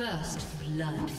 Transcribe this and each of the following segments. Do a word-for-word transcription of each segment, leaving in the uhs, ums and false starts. First blood.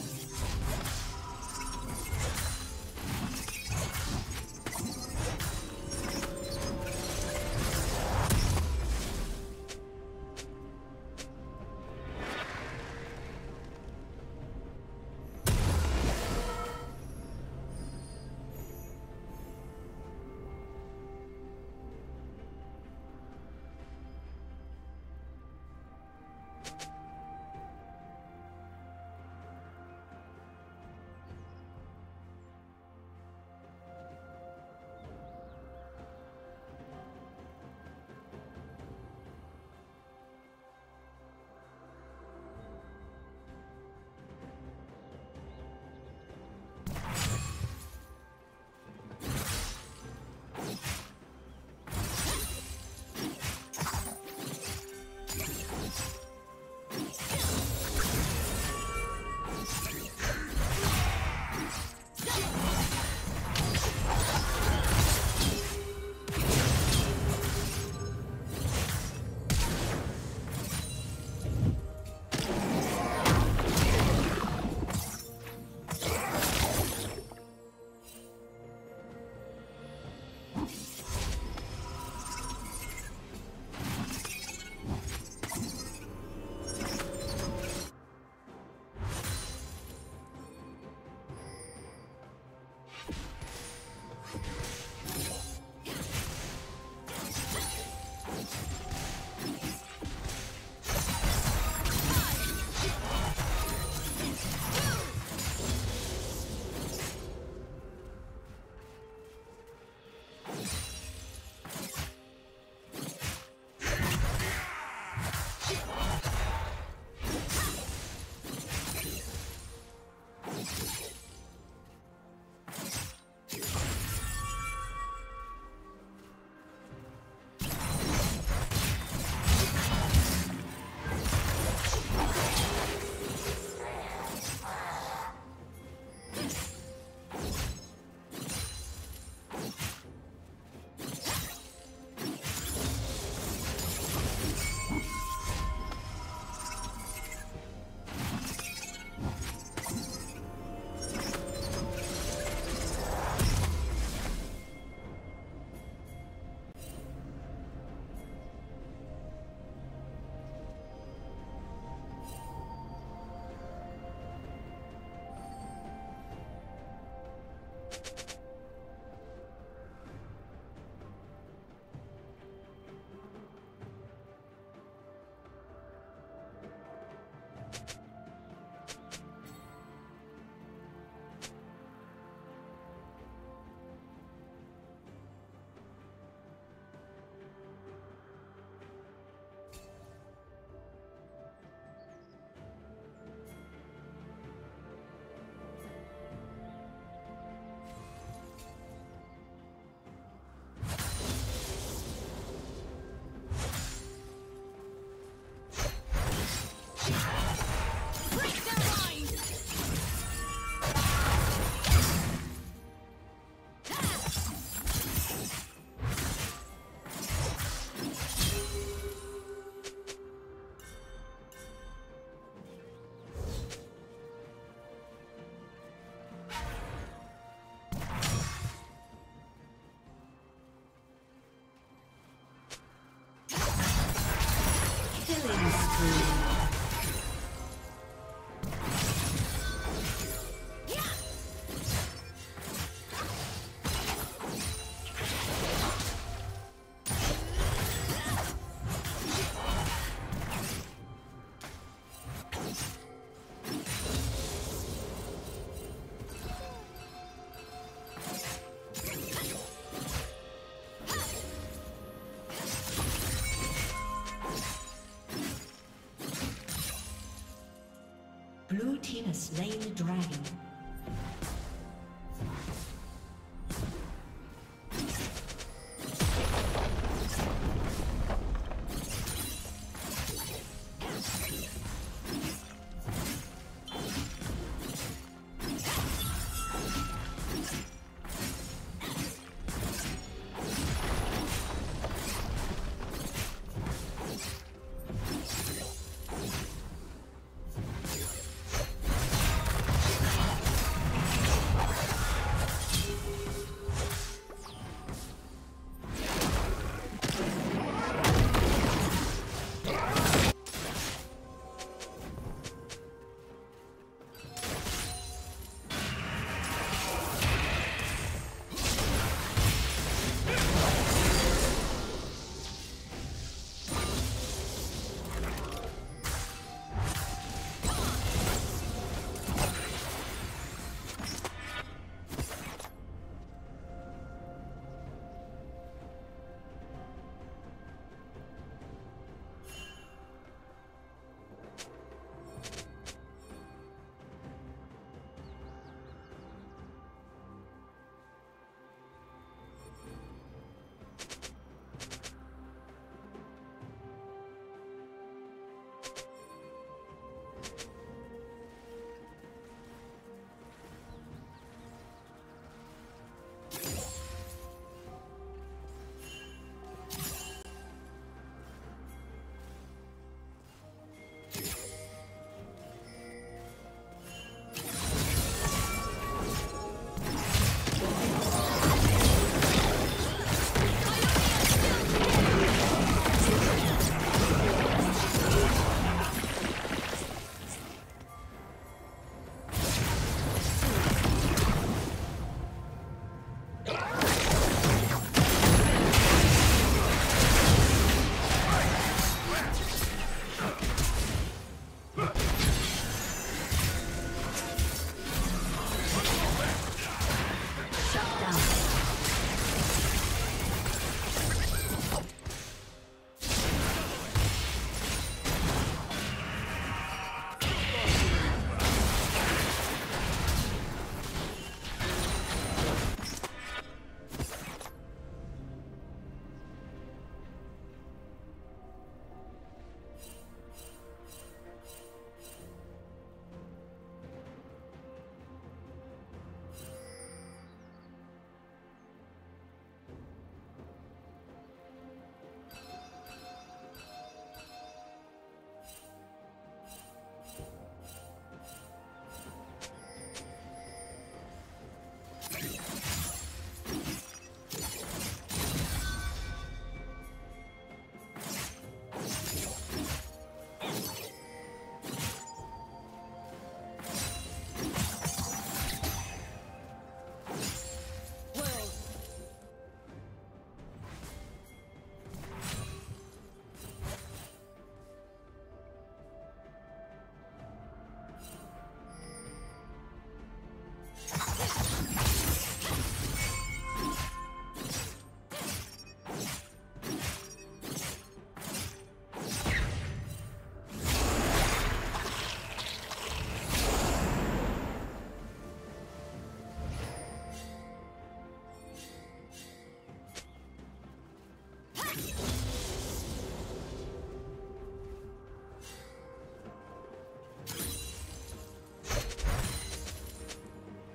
Blue team has slain the dragon.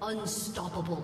Unstoppable.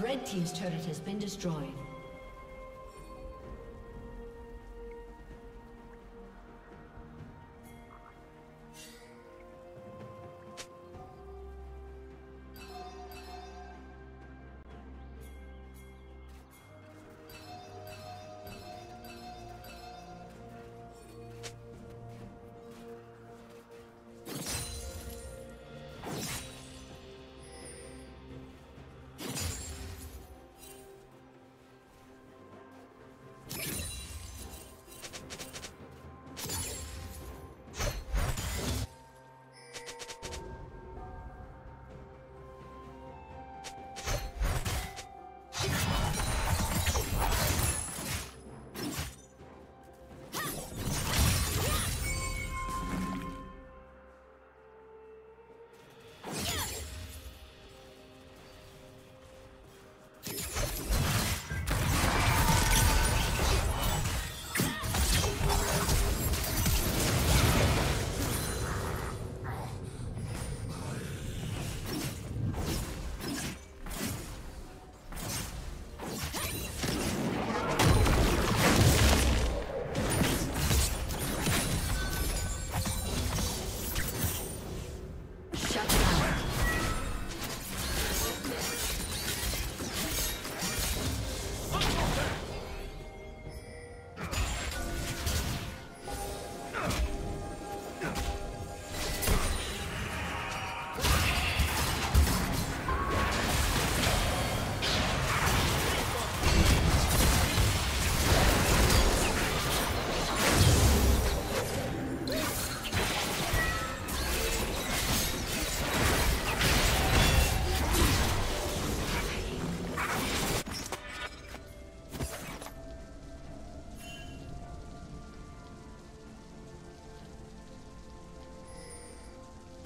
Red team's turret has been destroyed.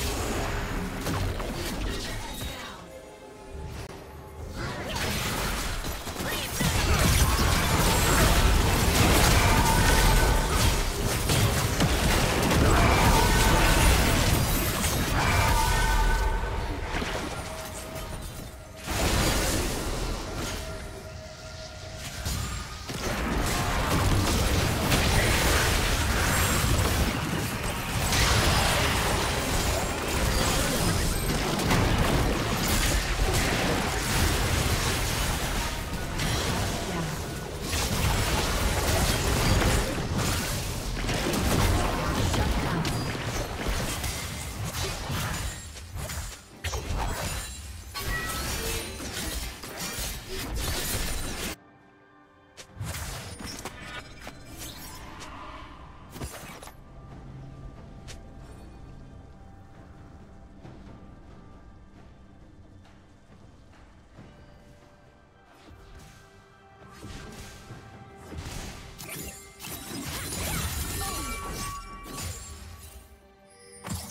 Blue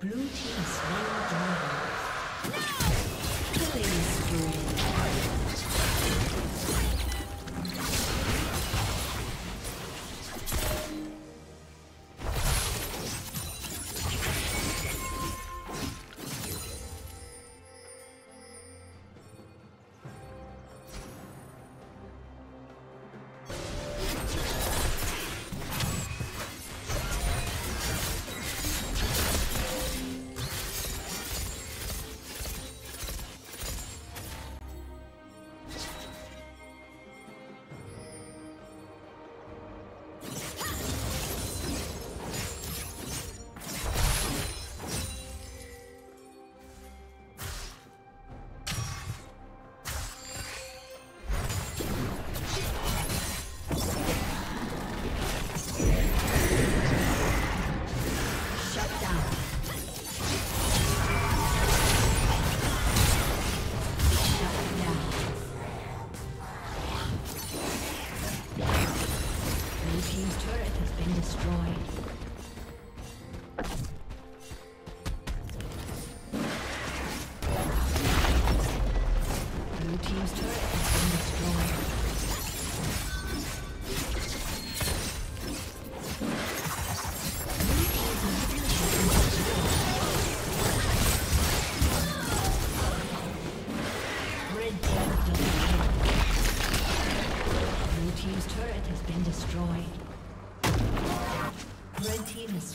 Blue team slain dragon. No! Killing spree. Destroyed.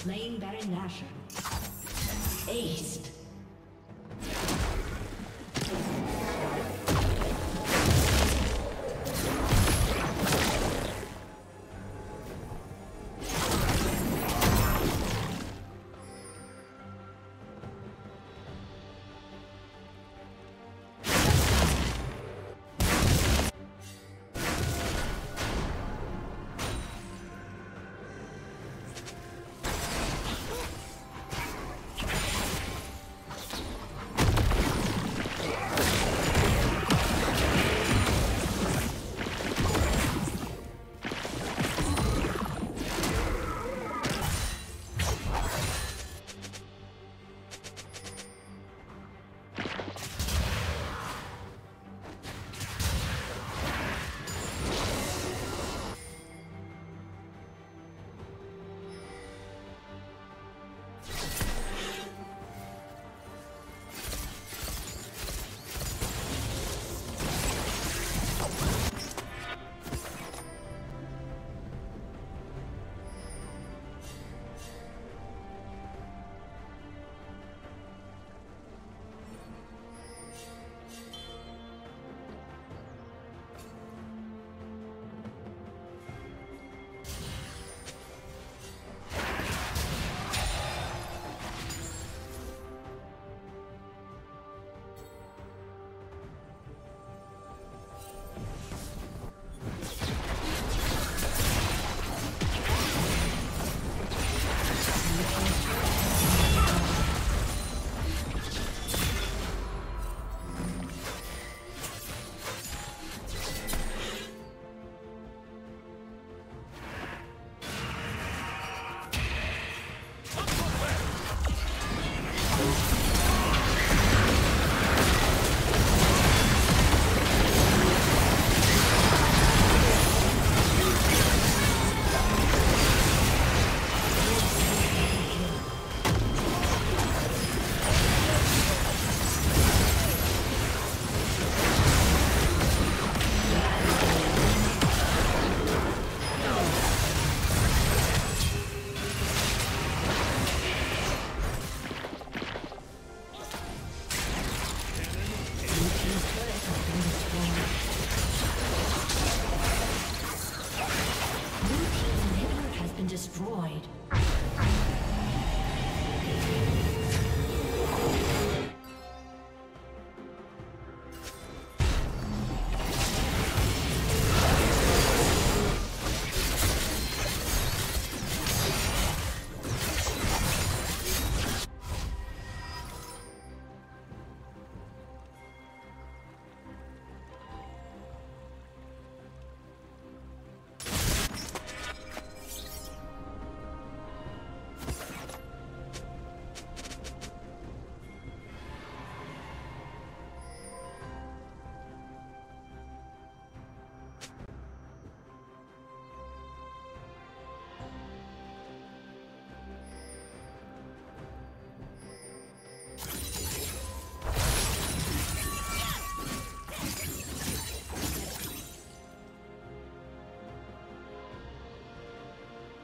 slain Baron Nashor. Aced.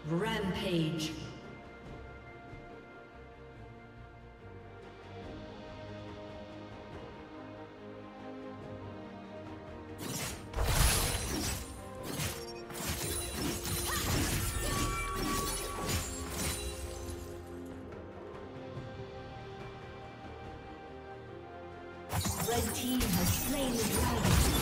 Rampage. Red team has slain the dragon.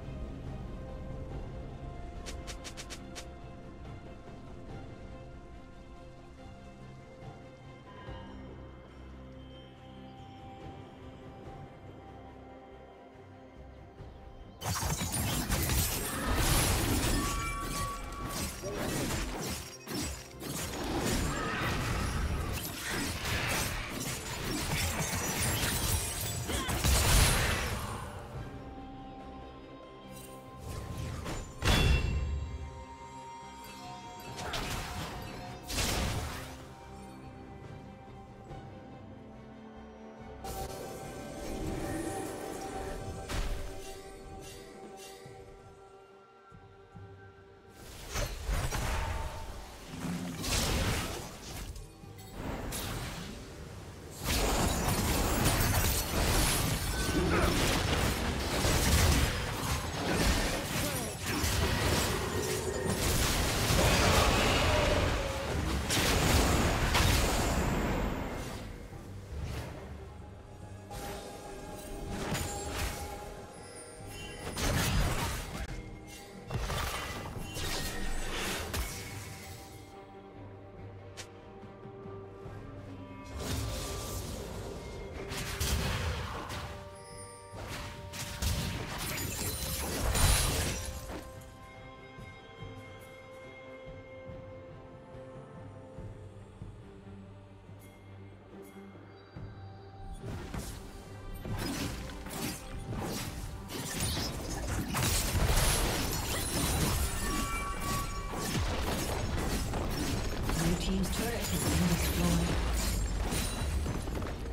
Team's turret has been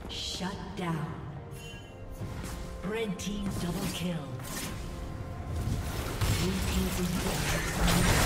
destroyed. Shut down. Red team double kill. Blue team's inhibitor.